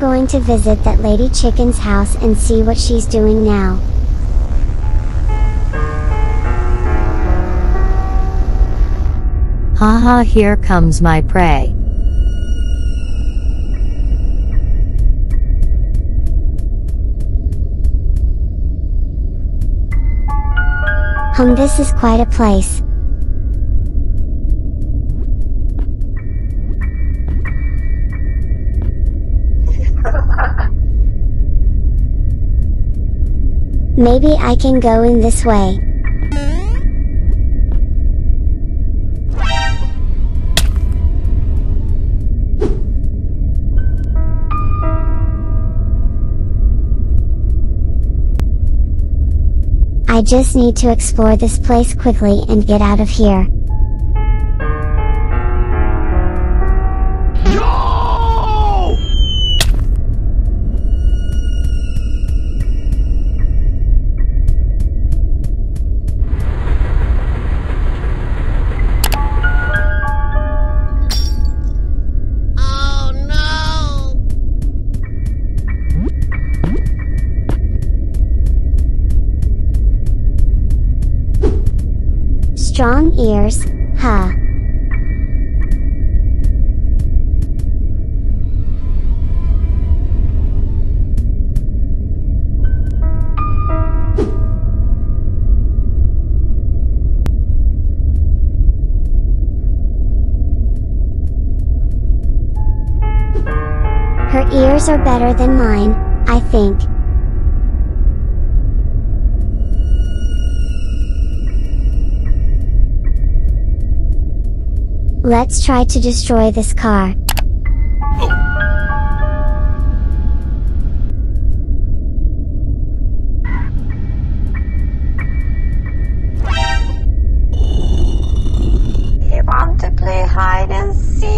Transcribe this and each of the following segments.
going to visit that Lady Chicken's house and see what she's doing now. Haha, here comes my prey. This is quite a place. Maybe I can go in this way. I just need to explore this place quickly and get out of here. No! Oh no! Strong ears, huh? Her ears are better than mine, I think. Let's try to destroy this car. Oh. You want to play hide and seek?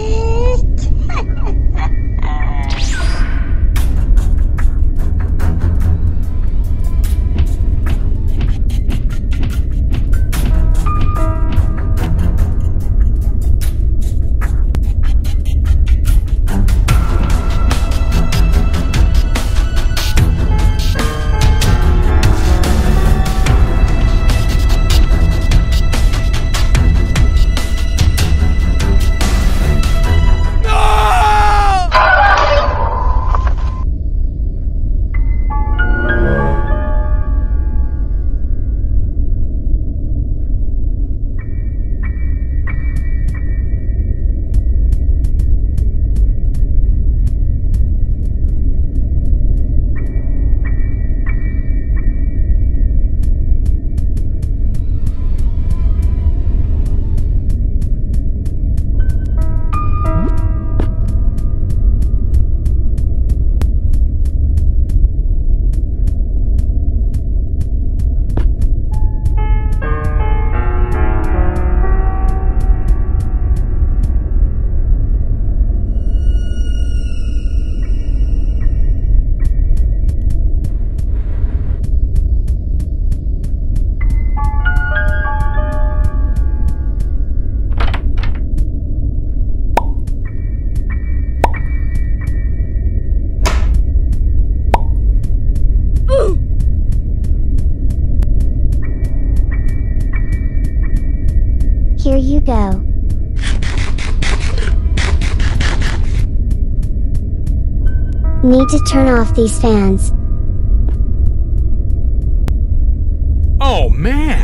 Here you go. Need to turn off these fans. Oh man!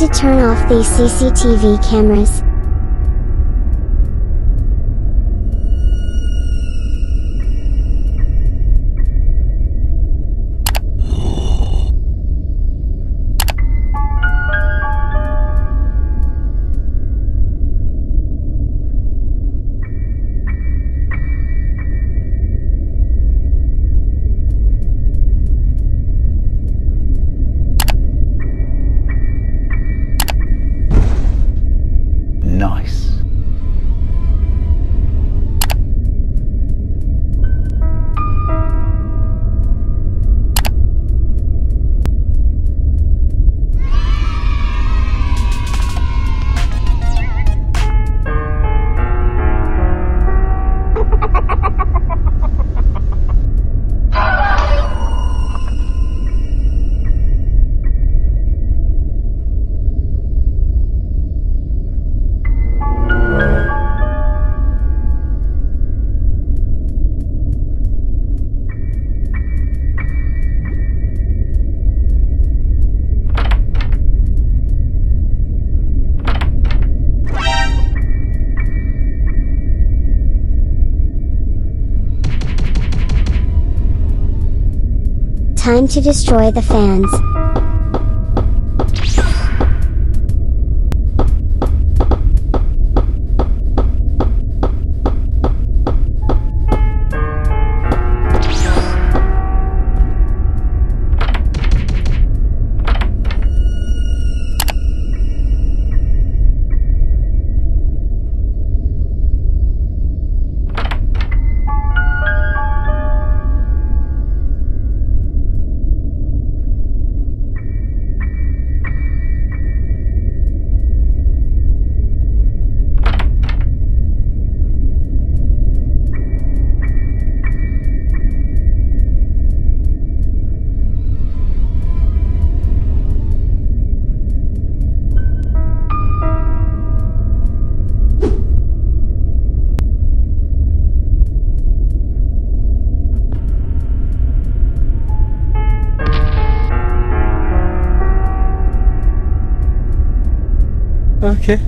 need to turn off these CCTV cameras. Time to destroy the fans. Okay.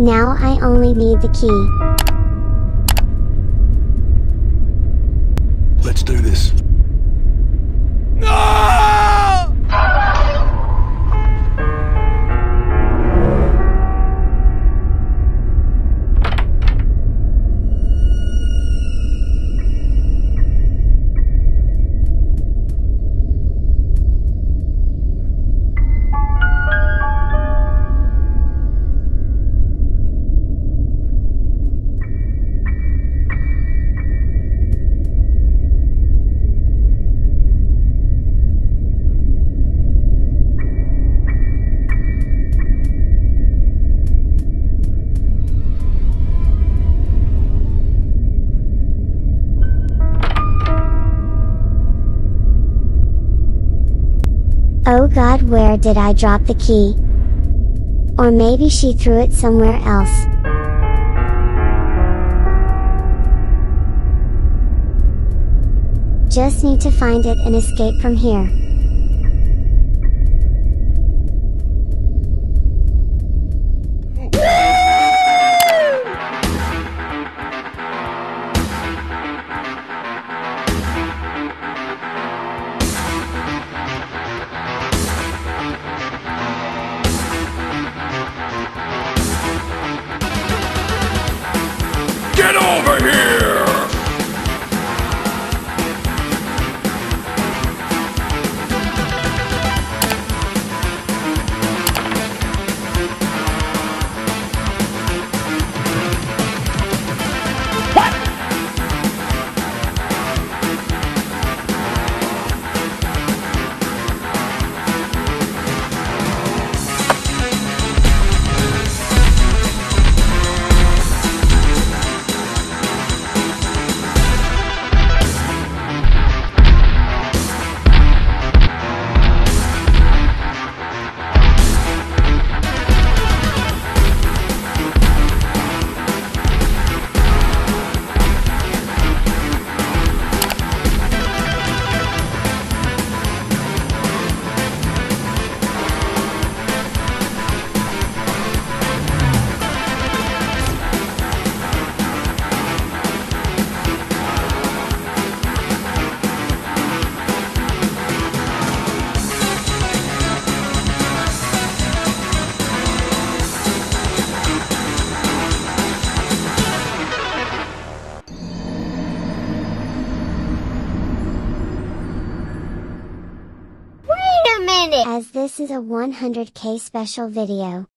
Now I only need the key. Let's do this. Oh God, where did I drop the key? Or maybe she threw it somewhere else. Just need to find it and escape from here. as this is a 100K special video,